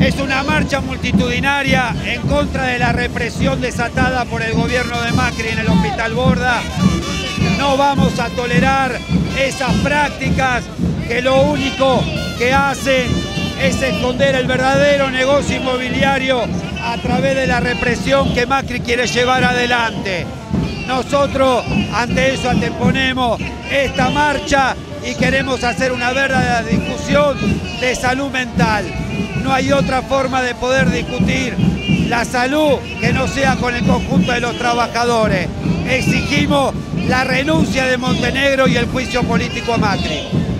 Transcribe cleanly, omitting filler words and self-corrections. Es una marcha multitudinaria en contra de la represión desatada por el gobierno de Macri en el Hospital Borda. No vamos a tolerar esas prácticas que lo único que hacen es esconder el verdadero negocio inmobiliario a través de la represión que Macri quiere llevar adelante. Nosotros ante eso anteponemos esta marcha y queremos hacer una verdadera discusión de salud mental. No hay otra forma de poder discutir la salud que no sea con el conjunto de los trabajadores. Exigimos la renuncia de Montenegro y el juicio político a Macri.